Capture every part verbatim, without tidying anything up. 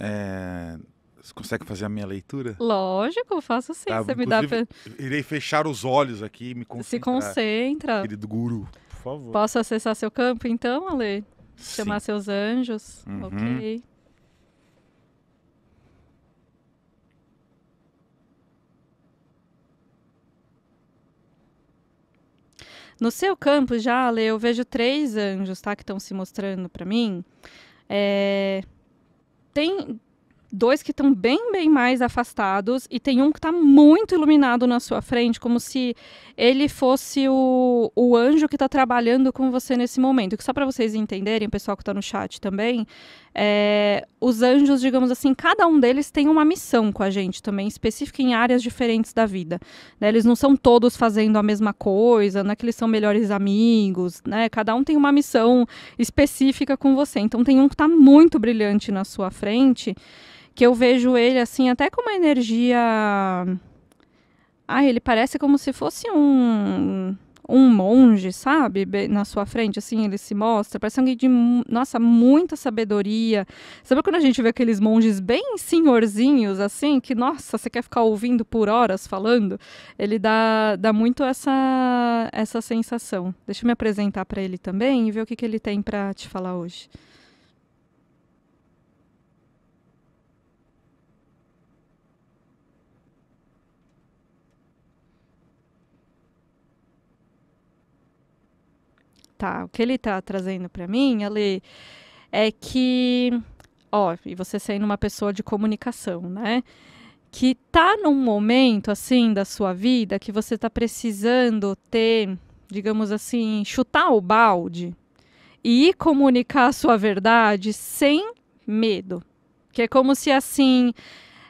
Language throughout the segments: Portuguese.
É... Você consegue fazer a minha leitura? Lógico, faço sim. Tá, você me dá... Irei fechar os olhos aqui e me concentrar. Se concentra. Querido guru, por favor. Posso acessar seu campo então, Ale? Sim. Chamar seus anjos? Uhum. Ok. No seu campo, já, Ale, eu vejo três anjos, tá? Que estão se mostrando para mim. É... Tem... Dois que estão bem, bem mais afastados e tem um que está muito iluminado na sua frente, como se ele fosse o, o anjo que está trabalhando com você nesse momento. Que só para vocês entenderem, o pessoal que está no chat também, é, os anjos, digamos assim, cada um deles tem uma missão com a gente também, específica em áreas diferentes da vida. Né? Eles não são todos fazendo a mesma coisa, não é que eles são melhores amigos, né? Cada um tem uma missão específica com você. Então tem um que está muito brilhante na sua frente, que eu vejo ele, assim, até com uma energia... Ah, ele parece como se fosse um, um monge, sabe? Bem, na sua frente, assim, ele se mostra. Parece alguém de, nossa, muita sabedoria. Sabe quando a gente vê aqueles monges bem senhorzinhos, assim? Que, nossa, você quer ficar ouvindo por horas falando? Ele dá, dá muito essa, essa sensação. Deixa eu me apresentar para ele também e ver o que, que ele tem para te falar hoje. Tá, o que ele tá trazendo para mim, Ale, é que, ó, e você sendo uma pessoa de comunicação, né? Que tá num momento, assim, da sua vida que você tá precisando ter, digamos assim, chutar o balde e ir comunicar a sua verdade sem medo. Que é como se, assim,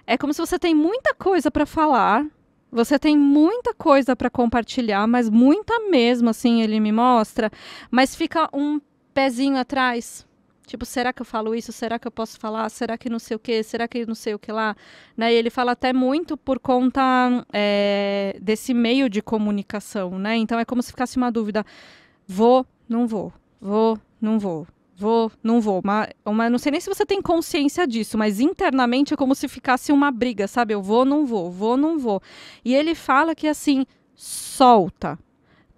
é como se você tem muita coisa para falar, você tem muita coisa para compartilhar, mas muita mesmo, assim, ele me mostra. Mas fica um pezinho atrás. Tipo, será que eu falo isso? Será que eu posso falar? Será que não sei o quê? Será que não sei o que lá? Né? E ele fala até muito por conta é, desse meio de comunicação, né? Então é como se ficasse uma dúvida. Vou, não vou. Vou, não vou. Vou, não vou. Uma, uma, não sei nem se você tem consciência disso, mas internamente é como se ficasse uma briga, sabe? Eu vou, não vou, vou, não vou. E ele fala que assim, solta,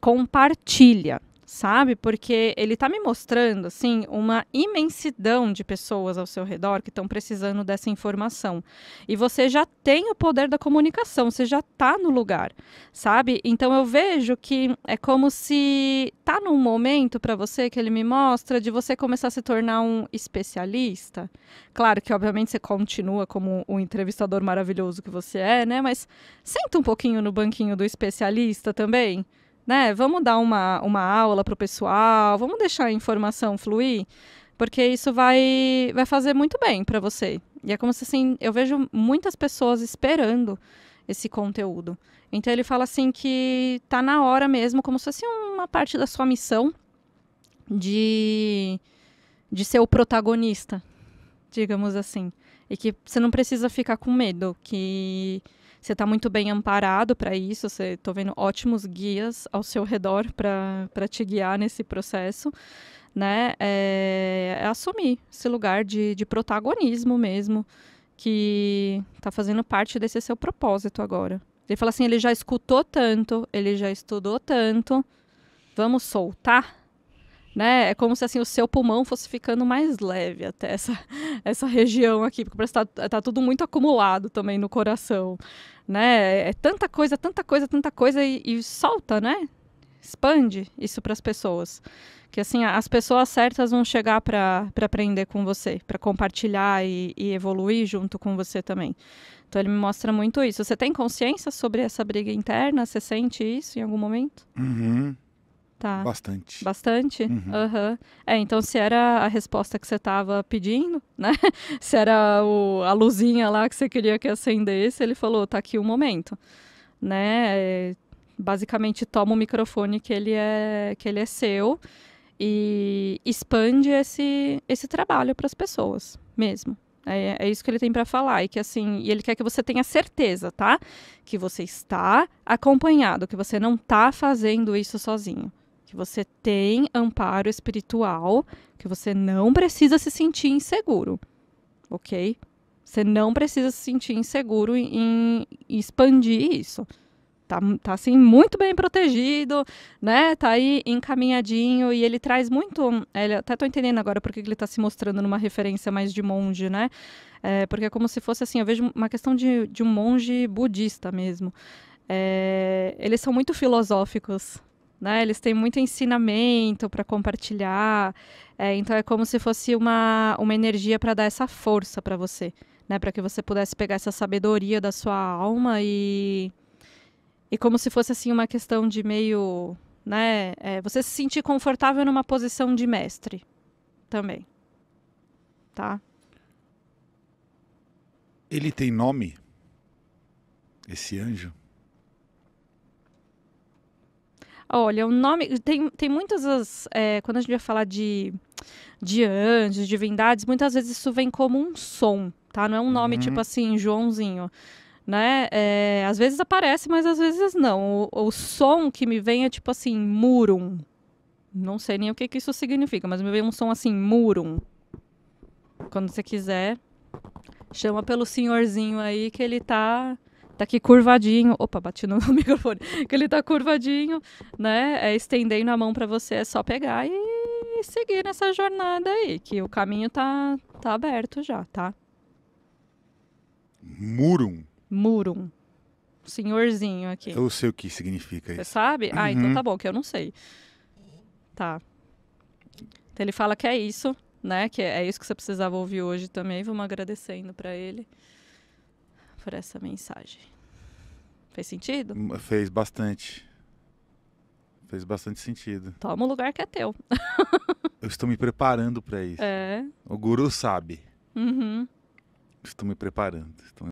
compartilha, sabe? Porque ele tá me mostrando, assim, uma imensidão de pessoas ao seu redor que estão precisando dessa informação. E você já tem o poder da comunicação, você já tá no lugar, sabe? Então eu vejo que é como se tá num momento para você que ele me mostra de você começar a se tornar um especialista. Claro que, obviamente, você continua como o entrevistador maravilhoso que você é, né? Mas senta um pouquinho no banquinho do especialista também. Né? Vamos dar uma, uma aula para o pessoal, vamos deixar a informação fluir, porque isso vai, vai fazer muito bem para você. E é como se, assim, eu vejo muitas pessoas esperando esse conteúdo. Então ele fala assim que tá na hora mesmo, como se fosse uma parte da sua missão de, de ser o protagonista, digamos assim. E que você não precisa ficar com medo, que... Você está muito bem amparado para isso, você tô vendo ótimos guias ao seu redor para te guiar nesse processo, né? É, é assumir esse lugar de, de protagonismo mesmo, que está fazendo parte desse seu propósito agora. Ele fala assim, ele já escutou tanto, ele já estudou tanto, vamos soltar? Né? É como se assim, o seu pulmão fosse ficando mais leve até essa, essa região aqui, porque parece que tá, tá tudo muito acumulado também no coração, né? É tanta coisa, tanta coisa, tanta coisa e, e solta, né? Expande isso para as pessoas. Que assim, as pessoas certas vão chegar para aprender com você, para compartilhar e, e evoluir junto com você também. Então ele me mostra muito isso. Você tem consciência sobre essa briga interna? Você sente isso em algum momento? Uhum. Tá. Bastante. Bastante? Uhum. Uhum. É, então se era a resposta que você estava pedindo, né? Se era o, a luzinha lá que você queria que acendesse, ele falou, tá aqui o momento, né? Basicamente toma o microfone que ele é, que ele é seu e expande esse, esse trabalho para as pessoas mesmo. É, é isso que ele tem para falar, e que assim, e ele quer que você tenha certeza, tá? Que você está acompanhado, que você não está fazendo isso sozinho. Que você tem amparo espiritual, que você não precisa se sentir inseguro, ok? Você não precisa se sentir inseguro em expandir isso. Tá, tá assim, muito bem protegido, né? Tá aí encaminhadinho, e ele traz muito... Ele, até tô entendendo agora porque ele tá se mostrando numa referência mais de monge, né? É, porque é como se fosse assim, eu vejo uma questão de, de um monge budista mesmo. É, eles são muito filosóficos, né? Eles têm muito ensinamento para compartilhar. É, então é como se fosse uma, uma energia para dar essa força para você, né? Para que você pudesse pegar essa sabedoria da sua alma e... E como se fosse assim uma questão de meio, né, é, você se sentir confortável numa posição de mestre também, tá? Ele tem nome, esse anjo? Olha, o nome, tem, tem muitas, as, é, quando a gente vai falar de, de anjos, divindades, muitas vezes isso vem como um som, tá? Não é um nome hum. tipo assim, Joãozinho. Né? É, às vezes aparece, mas às vezes não. O, o som que me vem é tipo assim, Murum. Não sei nem o que, que isso significa, mas me vem um som assim, Murum. Quando você quiser, chama pelo senhorzinho aí que ele tá, tá aqui curvadinho. Opa, bati no microfone. Que ele tá curvadinho, né? É, estendendo a mão pra você, é só pegar e seguir nessa jornada aí, que o caminho tá, tá aberto já, tá? Murum. Murum. Senhorzinho aqui. Eu sei o que significa isso. Você sabe? Uhum. Ah, então tá bom, que eu não sei. Tá. Então ele fala que é isso, né? Que é isso que você precisava ouvir hoje também. Vamos agradecendo pra ele por essa mensagem. Fez sentido? Fez bastante. Fez bastante sentido. Toma o lugar que é teu. Eu estou me preparando pra isso. É. O guru sabe. Uhum. Estou me preparando. Estou